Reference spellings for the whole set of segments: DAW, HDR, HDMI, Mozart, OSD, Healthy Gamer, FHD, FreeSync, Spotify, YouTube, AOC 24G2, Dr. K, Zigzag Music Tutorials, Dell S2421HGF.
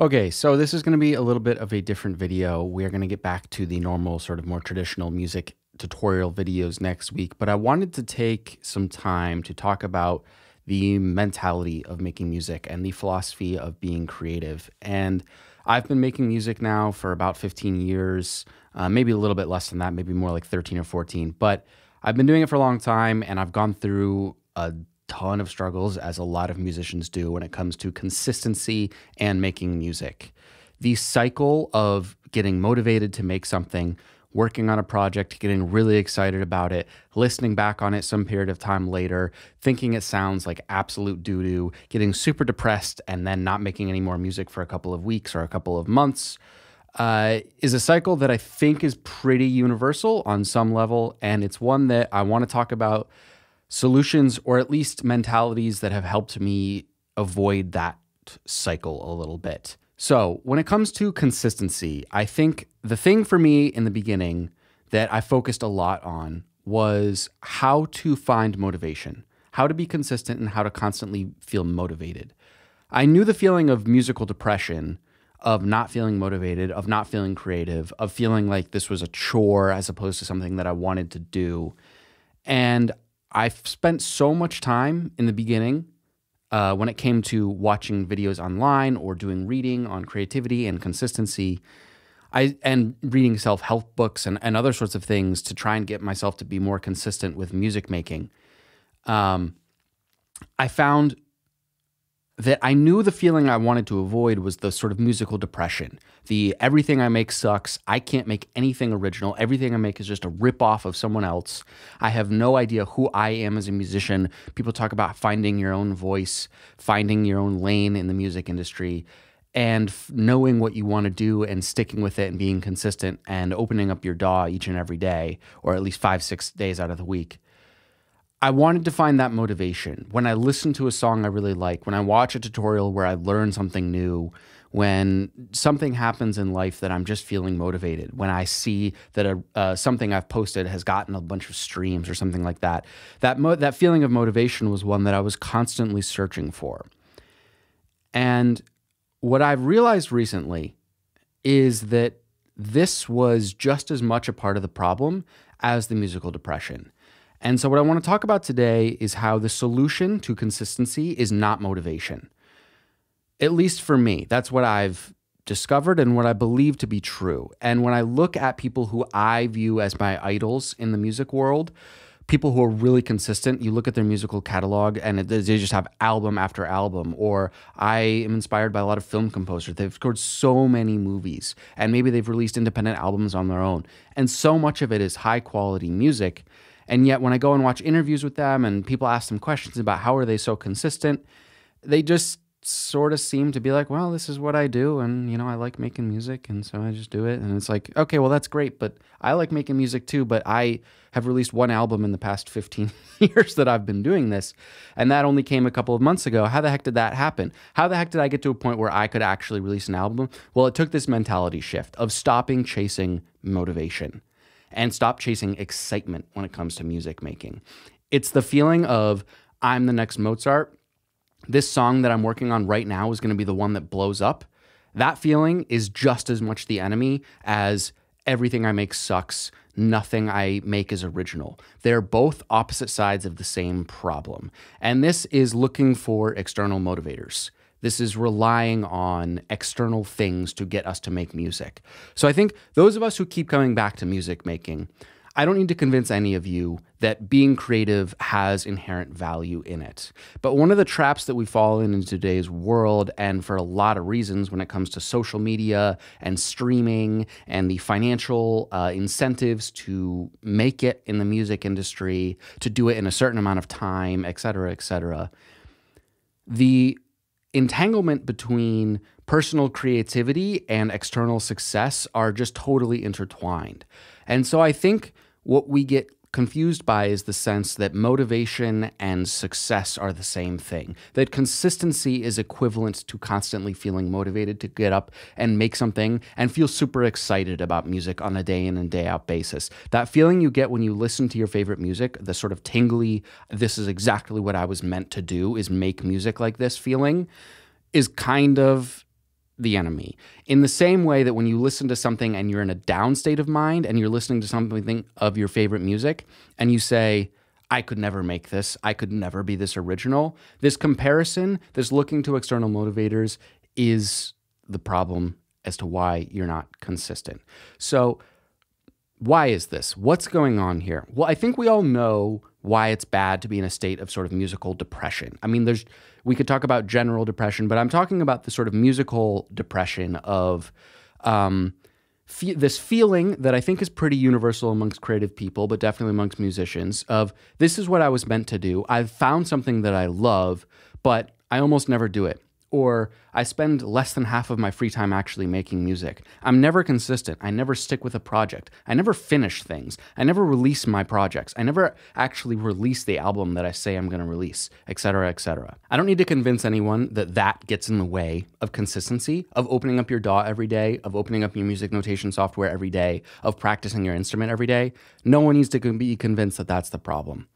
Okay, so this is going to be a little bit of a different video. We are going to get back to the normal sort of more traditional music tutorial videos next week, but I wanted to take some time to talk about the mentality of making music and the philosophy of being creative. And I've been making music now for about 15 years, maybe a little bit less than that, maybe more like 13 or 14, but I've been doing it for a long time and I've gone through a ton of struggles, as a lot of musicians do, when it comes to consistency and making music. The cycle of getting motivated to make something, working on a project, getting really excited about it, listening back on it some period of time later, thinking it sounds like absolute doo-doo, getting super depressed, and then not making any more music for a couple of weeks or a couple of months, is a cycle that I think is pretty universal on some level, and it's one that I want to talk about solutions, or at least mentalities that have helped me avoid that cycle a little bit. So when it comes to consistency, I think the thing for me in the beginning that I focused a lot on was how to find motivation, how to be consistent, and how to constantly feel motivated. I knew the feeling of musical depression, of not feeling motivated, of not feeling creative, of feeling like this was a chore as opposed to something that I wanted to do. And I've spent so much time in the beginning when it came to watching videos online or doing reading on creativity and consistency, and reading self-help books and other sorts of things to try and get myself to be more consistent with music making. I found that I knew the feeling I wanted to avoid was the sort of musical depression. The everything I make sucks, I can't make anything original, everything I make is just a ripoff of someone else, I have no idea who I am as a musician. People talk about finding your own voice, finding your own lane in the music industry, and knowing what you want to do and sticking with it and being consistent and opening up your DAW each and every day, or at least 5-6 days out of the week. I wanted to find that motivation. When I listen to a song I really like, when I watch a tutorial where I learn something new, when something happens in life that I'm just feeling motivated, when I see that something I've posted has gotten a bunch of streams or something like that, that feeling of motivation was one that I was constantly searching for. And what I've realized recently is that this was just as much a part of the problem as the musical depression. And so what I want to talk about today is how the solution to consistency is not motivation. At least for me, that's what I've discovered and what I believe to be true. And when I look at people who I view as my idols in the music world, people who are really consistent, you look at their musical catalog and they just have album after album, or I am inspired by a lot of film composers. They've scored so many movies, and maybe they've released independent albums on their own. And so much of it is high quality music. And yet when I go and watch interviews with them and people ask them questions about how are they so consistent, they just sort of seem to be like, well, this is what I do, and you know, I like making music, and so I just do it. And it's like, okay, well, that's great, but I like making music too, but I have released one album in the past 15 years that I've been doing this, and that only came a couple of months ago. How the heck did that happen? How the heck did I get to a point where I could actually release an album? Well, it took this mentality shift of stopping chasing motivation and stop chasing excitement when it comes to music making. It's the feeling of, I'm the next Mozart. This song that I'm working on right now is gonna be the one that blows up. That feeling is just as much the enemy as everything I make sucks, nothing I make is original. They're both opposite sides of the same problem. And this is looking for external motivators. This is relying on external things to get us to make music. So I think those of us who keep coming back to music making, I don't need to convince any of you that being creative has inherent value in it. But one of the traps that we fall in today's world, and for a lot of reasons when it comes to social media and streaming and the financial incentives to make it in the music industry, to do it in a certain amount of time, et cetera, the entanglement between personal creativity and external success are just totally intertwined. And so I think what we get confused by is the sense that motivation and success are the same thing, that consistency is equivalent to constantly feeling motivated to get up and make something and feel super excited about music on a day in and day out basis. That feeling you get when you listen to your favorite music, the sort of tingly, this is exactly what I was meant to do, is make music like this feeling, is kind of the enemy. In the same way that when you listen to something and you're in a down state of mind and you're listening to something of your favorite music and you say, I could never make this, I could never be this original, this comparison, this looking to external motivators is the problem as to why you're not consistent. So why is this? What's going on here? Well, I think we all know why it's bad to be in a state of sort of musical depression. I mean, we could talk about general depression, but I'm talking about the sort of musical depression of this feeling that I think is pretty universal amongst creative people, but definitely amongst musicians, of this is what I was meant to do. I've found something that I love, but I almost never do it. Or I spend less than half of my free time actually making music. I'm never consistent. I never stick with a project. I never finish things. I never release my projects. I never actually release the album that I say I'm going to release, et cetera, et cetera. I don't need to convince anyone that that gets in the way of consistency, of opening up your DAW every day, of opening up your music notation software every day, of practicing your instrument every day. No one needs to be convinced that that's the problem.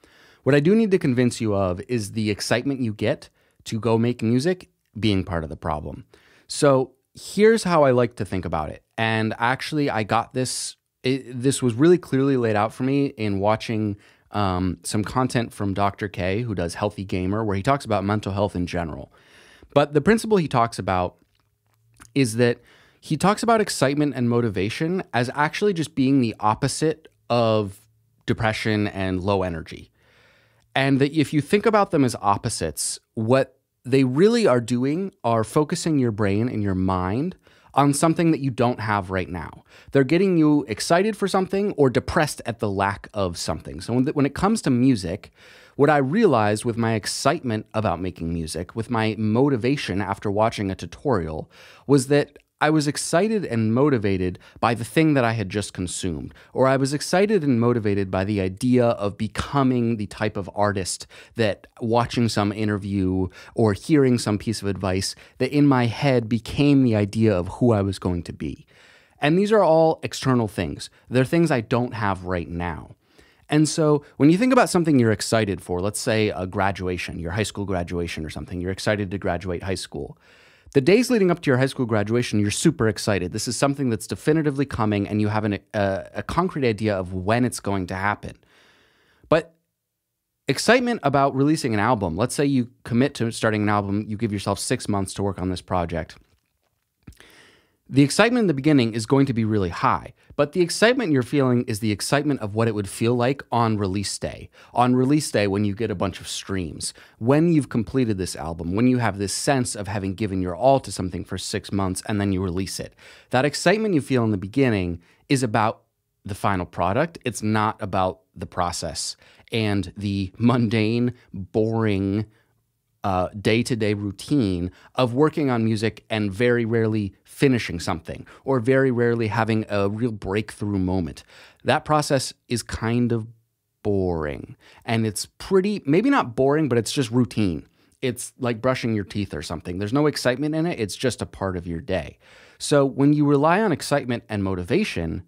What I do need to convince you of is the excitement you get to go make music being part of the problem. So here's how I like to think about it. And actually I got this, this was really clearly laid out for me in watching some content from Dr. K, who does Healthy Gamer, where he talks about mental health in general. But the principle he talks about is that he talks about excitement and motivation as actually just being the opposite of depression and low energy. And that if you think about them as opposites, what they really are doing are focusing your brain and your mind on something that you don't have right now. They're getting you excited for something or depressed at the lack of something. So when it comes to music, what I realized with my excitement about making music, with my motivation after watching a tutorial, was that I was excited and motivated by the thing that I had just consumed, or I was excited and motivated by the idea of becoming the type of artist that watching some interview or hearing some piece of advice that in my head became the idea of who I was going to be. And these are all external things. They're things I don't have right now. And so when you think about something you're excited for, let's say a graduation, your high school graduation or something, you're excited to graduate high school. The days leading up to your high school graduation, you're super excited. This is something that's definitively coming and you have a concrete idea of when it's going to happen. But excitement about releasing an album, let's say you commit to starting an album, you give yourself 6 months to work on this project. The excitement in the beginning is going to be really high, but the excitement you're feeling is the excitement of what it would feel like on release day. On release day, when you get a bunch of streams, when you've completed this album, when you have this sense of having given your all to something for 6 months and then you release it. That excitement you feel in the beginning is about the final product. It's not about the process and the mundane, boring, day-to-day routine of working on music and very rarely finishing something or very rarely having a real breakthrough moment. That process is kind of boring and it's pretty, maybe not boring, but it's just routine. It's like brushing your teeth or something. There's no excitement in it. It's just a part of your day. So when you rely on excitement and motivation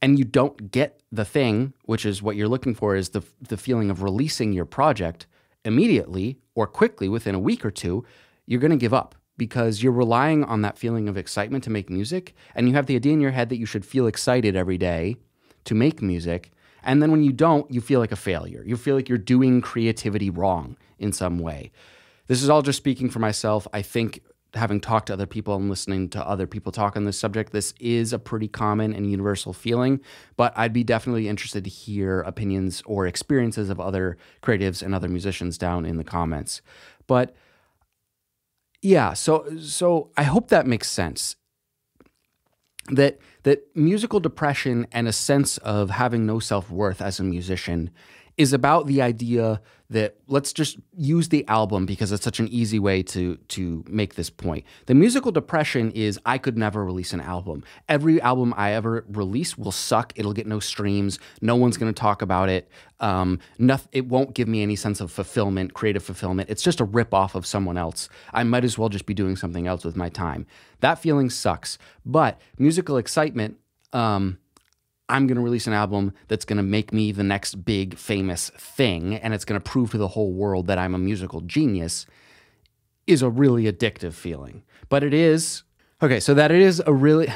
and you don't get the thing, which is what you're looking for, is the feeling of releasing your project immediately or quickly within a week or two, you're going to give up because you're relying on that feeling of excitement to make music. And you have the idea in your head that you should feel excited every day to make music. And then when you don't, you feel like a failure. You feel like you're doing creativity wrong in some way. This is all just speaking for myself. I think having talked to other people and listening to other people talk on this subject, this is a pretty common and universal feeling, but I'd be definitely interested to hear opinions or experiences of other creatives and other musicians down in the comments. But yeah, so I hope that makes sense. That musical depression and a sense of having no self-worth as a musician is about the idea that let's just use the album because it's such an easy way to make this point. The musical depression is I could never release an album. Every album I ever release will suck. It'll get no streams. No one's going to talk about it. It won't give me any sense of fulfillment, creative fulfillment. It's just a ripoff of someone else. I might as well just be doing something else with my time. That feeling sucks. But musical excitement, I'm going to release an album that's going to make me the next big famous thing, and it's going to prove to the whole world that I'm a musical genius, is a really addictive feeling. But it is, Okay, so that it is a really,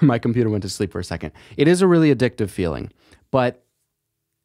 my computer went to sleep for a second. It is a really addictive feeling, but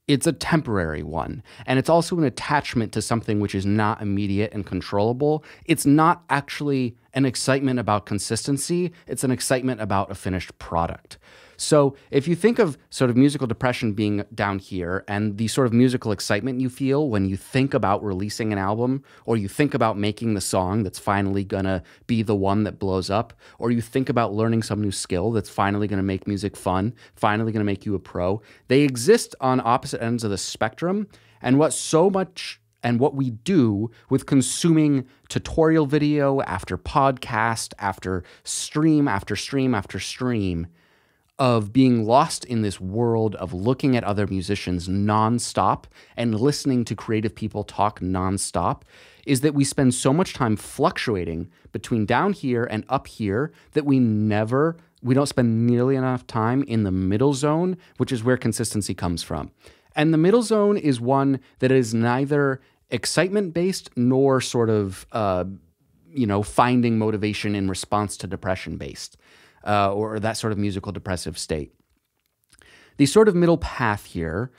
it's a temporary one. And it's also an attachment to something which is not immediate and controllable. It's not actually an excitement about consistency. It's an excitement about a finished product. So if you think of sort of musical depression being down here and the sort of musical excitement you feel when you think about releasing an album, or you think about making the song that's finally gonna be the one that blows up, or you think about learning some new skill that's finally gonna make music fun, finally gonna make you a pro, they exist on opposite ends of the spectrum. And what we do with consuming tutorial video after podcast, after stream, after stream, after stream, of being lost in this world of looking at other musicians nonstop and listening to creative people talk nonstop, is that we spend so much time fluctuating between down here and up here that we don't spend nearly enough time in the middle zone, which is where consistency comes from. And the middle zone is one that is neither excitement-based nor sort of, finding motivation in response to depression-based. Or that sort of musical depressive state. The sort of middle path here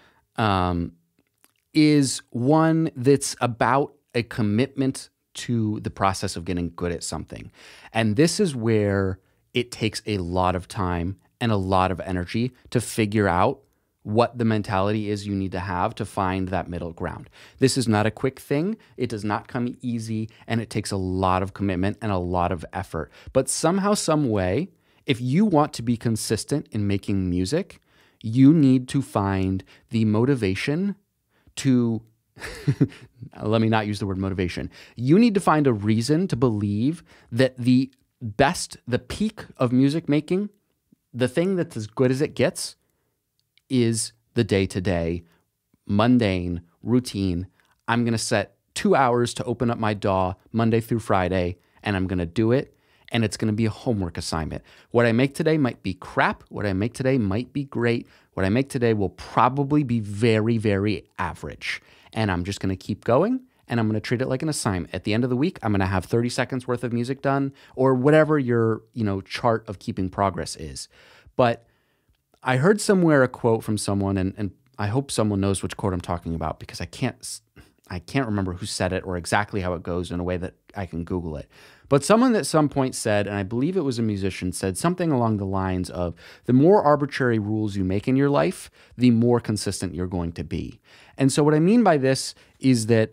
is one that's about a commitment to the process of getting good at something. And this is where it takes a lot of time and a lot of energy to figure out what the mentality is you need to have to find that middle ground. This is not a quick thing. It does not come easy, and it takes a lot of commitment and a lot of effort. But somehow, some way, if you want to be consistent in making music, you need to find the motivation to, let me not use the word motivation. You need to find a reason to believe that the peak of music making, the thing that's as good as it gets, is the day-to-day, mundane, routine. I'm gonna set 2 hours to open up my DAW Monday through Friday, and I'm gonna do it. And it's going to be a homework assignment. What I make today might be crap. What I make today might be great. What I make today will probably be very, very average. And I'm just going to keep going, and I'm going to treat it like an assignment. At the end of the week, I'm going to have 30 seconds worth of music done, or whatever your, chart of keeping progress is. But I heard somewhere a quote from someone, and I hope someone knows which quote I'm talking about, because I can't remember who said it or exactly how it goes in a way that I can Google it. But someone at some point said, and I believe it was a musician, said something along the lines of, the more arbitrary rules you make in your life, the more consistent you're going to be. And so what I mean by this is that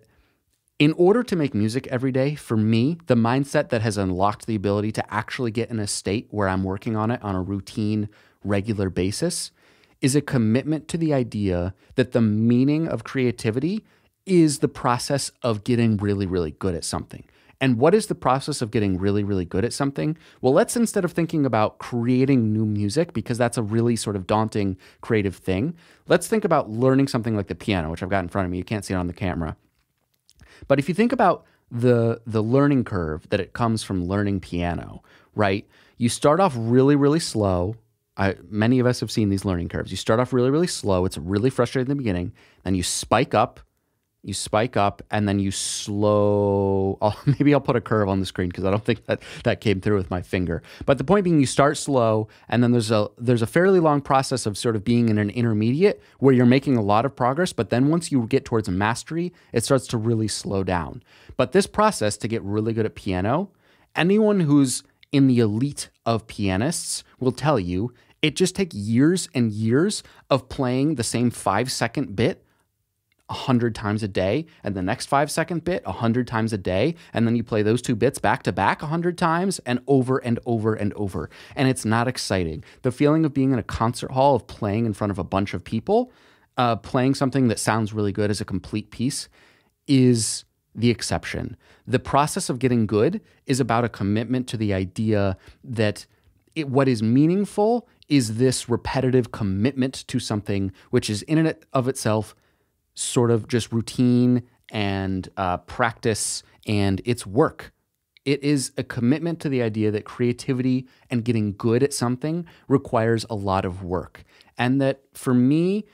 in order to make music every day, for me, the mindset that has unlocked the ability to actually get in a state where I'm working on it on a routine, regular basis is a commitment to the idea that the meaning of creativity is the process of getting really, really good at something. And what is the process of getting really, really good at something? Well, let's, instead of thinking about creating new music, because that's a really sort of daunting creative thing, let's think about learning something like the piano, which I've got in front of me. You can't see it on the camera. But if you think about the learning curve that it comes from learning piano, right? You start off really, really slow. Many of us have seen these learning curves. You start off really, really slow. It's really frustrating in the beginning. Then you spike up. You spike up, and then you slow, maybe I'll put a curve on the screen because I don't think that came through with my finger. But the point being, you start slow, and then there's a fairly long process of sort of being in an intermediate where you're making a lot of progress, but then once you get towards mastery, it starts to really slow down. But this process to get really good at piano, anyone who's in the elite of pianists will tell you, it just takes years and years of playing the same 5-second bit 100 times a day, and the next 5-second bit 100 times a day, and then you play those two bits back to back 100 times, and over and over and over. And it's not exciting. The feeling of being in a concert hall, of playing in front of a bunch of people, playing something that sounds really good as a complete piece, is the exception. The process of getting good is about a commitment to the idea that what is meaningful is this repetitive commitment to something which is in and of itself sort of just routine and practice, and it's work. It is a commitment to the idea that creativity and getting good at something requires a lot of work. And that for me,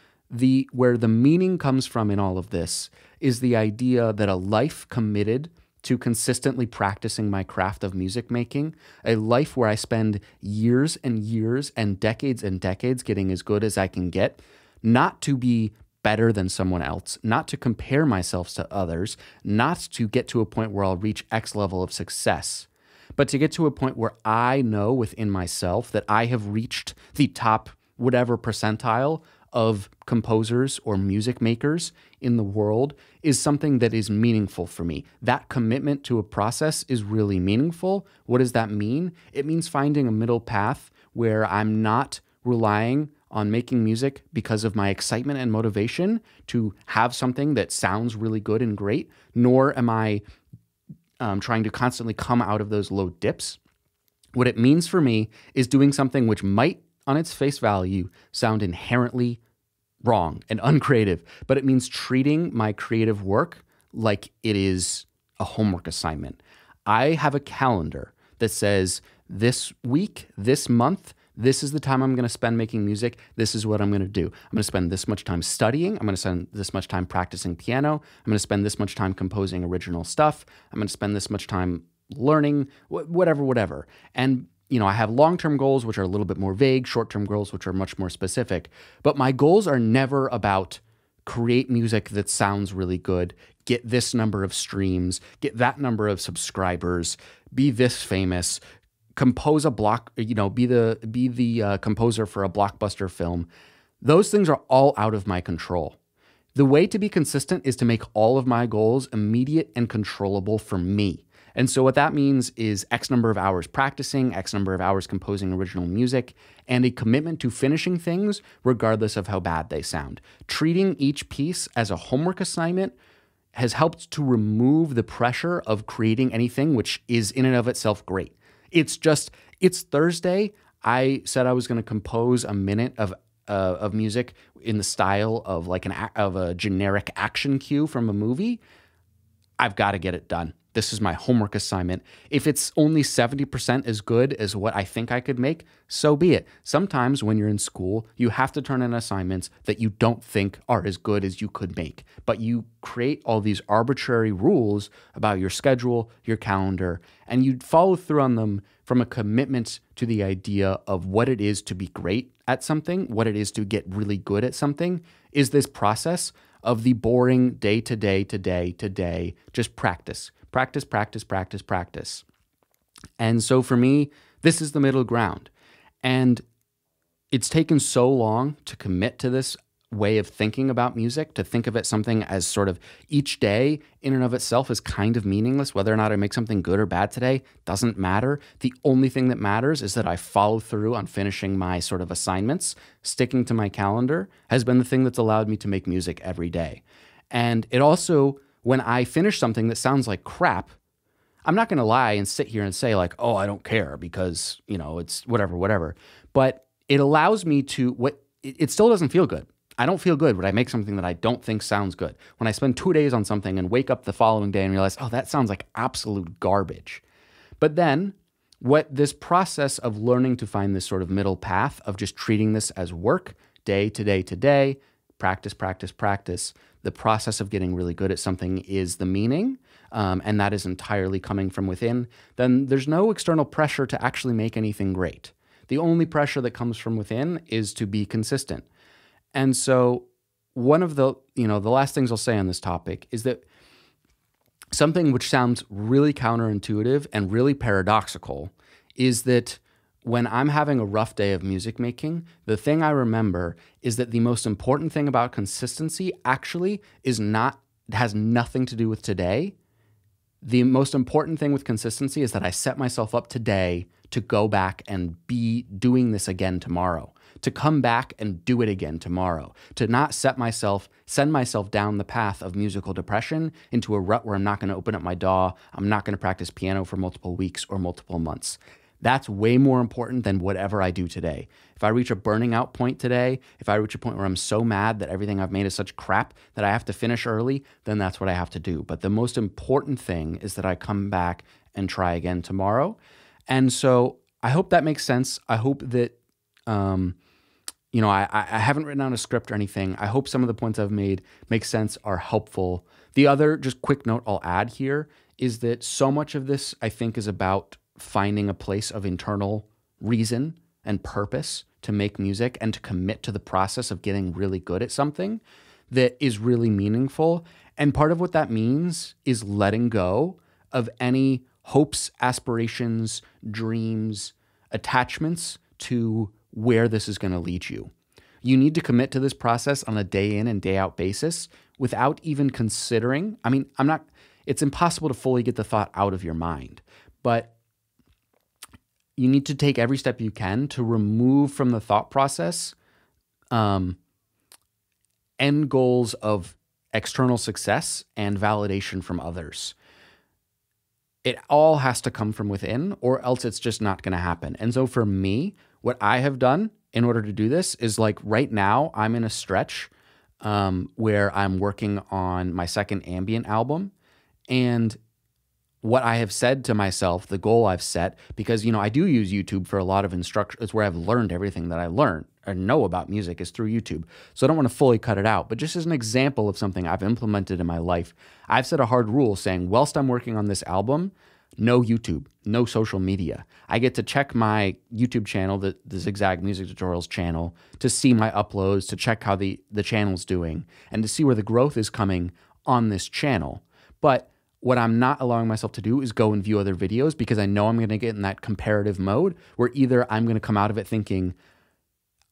where the meaning comes from in all of this is the idea that a life committed to consistently practicing my craft of music making, a life where I spend years and years and decades getting as good as I can get, not to be better than someone else, not to compare myself to others, not to get to a point where I'll reach X level of success, but to get to a point where I know within myself that I have reached the top whatever percentile of composers or music makers in the world is something that is meaningful for me. That commitment to a process is really meaningful. What does that mean? It means finding a middle path where I'm not relying on making music because of my excitement and motivation to have something that sounds really good and great, nor am I trying to constantly come out of those low dips. What it means for me is doing something which might, on its face value, sound inherently wrong and uncreative, but it means treating my creative work like it is a homework assignment. I have a calendar that says this week, this month, this is the time I'm going to spend making music. This is what I'm going to do. I'm going to spend this much time studying. I'm going to spend this much time practicing piano. I'm going to spend this much time composing original stuff. I'm going to spend this much time learning, whatever. And, you know, I have long-term goals, which are a little bit more vague, short-term goals, which are much more specific. But my goals are never about create music that sounds really good, get this number of streams, get that number of subscribers, be this famous, compose a block, you know, be the composer for a blockbuster film. Those things are all out of my control. The way to be consistent is to make all of my goals immediate and controllable for me. And so what that means is X number of hours practicing, X number of hours composing original music, and a commitment to finishing things regardless of how bad they sound. Treating each piece as a homework assignment has helped to remove the pressure of creating anything which is in and of itself great. It's just, it's Thursday. I said I was going to compose a minute of music in the style of like a generic action cue from a movie. I've got to get it done. This is my homework assignment. If it's only 70% as good as what I think I could make, so be it. Sometimes when you're in school, you have to turn in assignments that you don't think are as good as you could make, but you create all these arbitrary rules about your schedule, your calendar, and you follow through on them from a commitment to the idea of what it is to be great at something, what it is to get really good at something, is this process of the boring day to day, just practice. Practice. And so for me, this is the middle ground. And it's taken so long to commit to this way of thinking about music, to think of it something as sort of each day in and of itself is kind of meaningless. Whether or not I make something good or bad today doesn't matter. The only thing that matters is that I follow through on finishing my sort of assignments. Sticking to my calendar has been the thing that's allowed me to make music every day. And it also, when I finish something that sounds like crap, I'm not going to lie and sit here and say like, oh, I don't care because, you know, it's whatever. But it allows me to, it still doesn't feel good. I don't feel good when I make something that I don't think sounds good. When I spend 2 days on something and wake up the following day and realize, oh, that sounds like absolute garbage. But then what this process of learning to find this sort of middle path of just treating this as work, day to day, practice, the process of getting really good at something is the meaning, and that is entirely coming from within, then there's no external pressure to actually make anything great. The only pressure that comes from within is to be consistent. And so one of the, you know, the last things I'll say on this topic is that something which sounds really counterintuitive and really paradoxical is that when I'm having a rough day of music making, the thing I remember is that the most important thing about consistency actually is not, has nothing to do with today. The most important thing with consistency is that I set myself up today to go back and be doing this again tomorrow, to come back and do it again tomorrow, to not send myself down the path of musical depression into a rut where I'm not going to open up my DAW, I'm not going to practice piano for multiple weeks or multiple months. That's way more important than whatever I do today. If I reach a burning out point today, if I reach a point where I'm so mad that everything I've made is such crap that I have to finish early, then that's what I have to do. But the most important thing is that I come back and try again tomorrow. And so I hope that makes sense. I hope that, you know, I haven't written down a script or anything. I hope some of the points I've made make sense, are helpful. The other just quick note I'll add here is that so much of this, I think, is about finding a place of internal reason and purpose to make music and to commit to the process of getting really good at something that is really meaningful. And part of what that means is letting go of any hopes, aspirations, dreams, attachments to where this is going to lead you. You need to commit to this process on a day in and day out basis without even considering. I mean, it's impossible to fully get the thought out of your mind, but you need to take every step you can to remove from the thought process end goals of external success and validation from others. It all has to come from within, or else it's just not going to happen. And so for me, what I have done in order to do this is, like, right now I'm in a stretch where I'm working on my second ambient album, and what I have said to myself, the goal I've set, because, you know, I do use YouTube for a lot of instruction. It's where I've learned everything that I learned or know about music is through YouTube. So I don't want to fully cut it out, but just as an example of something I've implemented in my life, I've set a hard rule saying, whilst I'm working on this album, no YouTube, no social media. I get to check my YouTube channel, the Zigzag Music Tutorials channel, to see my uploads, to check how the channel's doing, and to see where the growth is coming on this channel. But what I'm not allowing myself to do is go and view other videos, because I know I'm going to get in that comparative mode where either I'm going to come out of it thinking,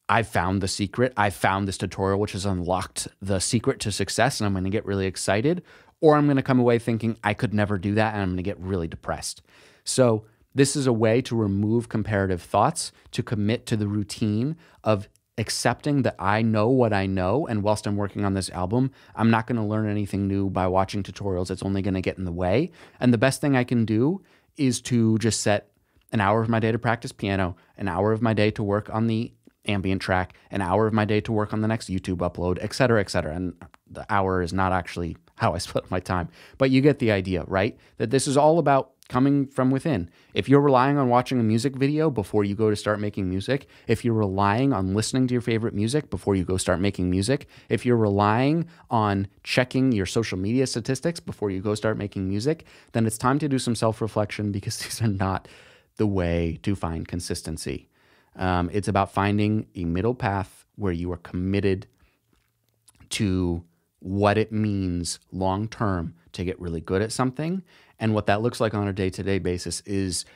I found the secret, I found this tutorial which has unlocked the secret to success, and I'm going to get really excited, or I'm going to come away thinking I could never do that, and I'm going to get really depressed. So this is a way to remove comparative thoughts, to commit to the routine of accepting that I know what I know, and whilst I'm working on this album, I'm not going to learn anything new by watching tutorials. It's only going to get in the way. And the best thing I can do is to just set an hour of my day to practice piano, an hour of my day to work on the ambient track, an hour of my day to work on the next YouTube upload, et cetera, et cetera. And the hour is not actually how I split my time, but you get the idea, right? That this is all about coming from within. If you're relying on watching a music video before you go to start making music, if you're relying on listening to your favorite music before you go start making music, if you're relying on checking your social media statistics before you go start making music, then it's time to do some self-reflection, because these are not the way to find consistency. It's about finding a middle path where you are committed to what it means long-term to get really good at something. And what that looks like on a day-to-day basis is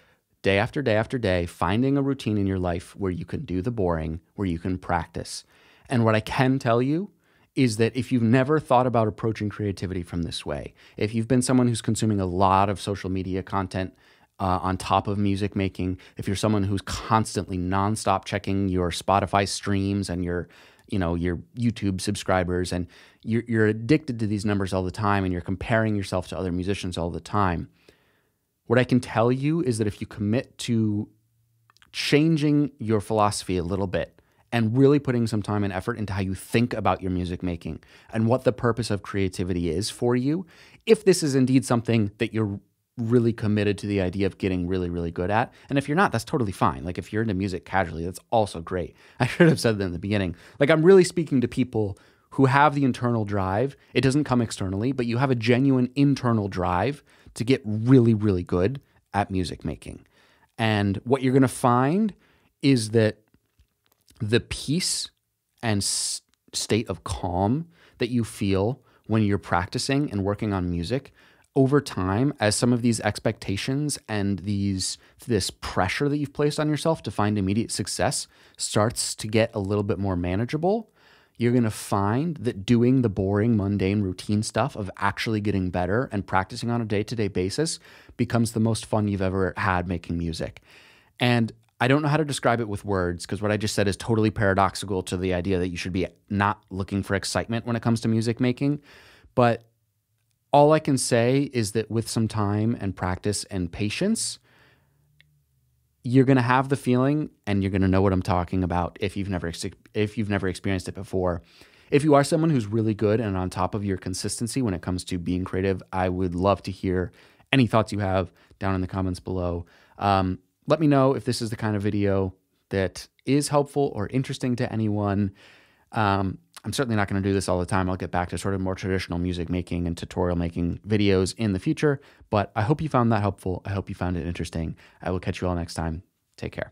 day after day after day, finding a routine in your life where you can do the boring, where you can practice. And what I can tell you is that if you've never thought about approaching creativity from this way, if you've been someone who's consuming a lot of social media content on top of music making, if you're someone who's constantly nonstop checking your Spotify streams and your YouTube subscribers, and you're addicted to these numbers all the time, and you're comparing yourself to other musicians all the time, what I can tell you is that if you commit to changing your philosophy a little bit and really putting some time and effort into how you think about your music making and what the purpose of creativity is for you, if this is indeed something that you're really committed to the idea of getting really, really good at. And if you're not, that's totally fine. Like, if you're into music casually, that's also great. I should have said that in the beginning. Like, I'm really speaking to people who have the internal drive. It doesn't come externally, but you have a genuine internal drive to get really, really good at music making. And what you're going to find is that the peace and state of calm that you feel when you're practicing and working on music over time, as some of these expectations and this pressure that you've placed on yourself to find immediate success starts to get a little bit more manageable, you're going to find that doing the boring, mundane, routine stuff of actually getting better and practicing on a day-to-day basis becomes the most fun you've ever had making music. And I don't know how to describe it with words, because what I just said is totally paradoxical to the idea that you should be not looking for excitement when it comes to music making, but all I can say is that with some time and practice and patience, you're going to have the feeling, and you're going to know what I'm talking about if you've never experienced it before. If you are someone who's really good and on top of your consistency when it comes to being creative, I would love to hear any thoughts you have down in the comments below. Let me know if this is the kind of video that is helpful or interesting to anyone. I'm certainly not going to do this all the time. I'll get back to sort of more traditional music making and tutorial making videos in the future, but I hope you found that helpful. I hope you found it interesting. I will catch you all next time. Take care.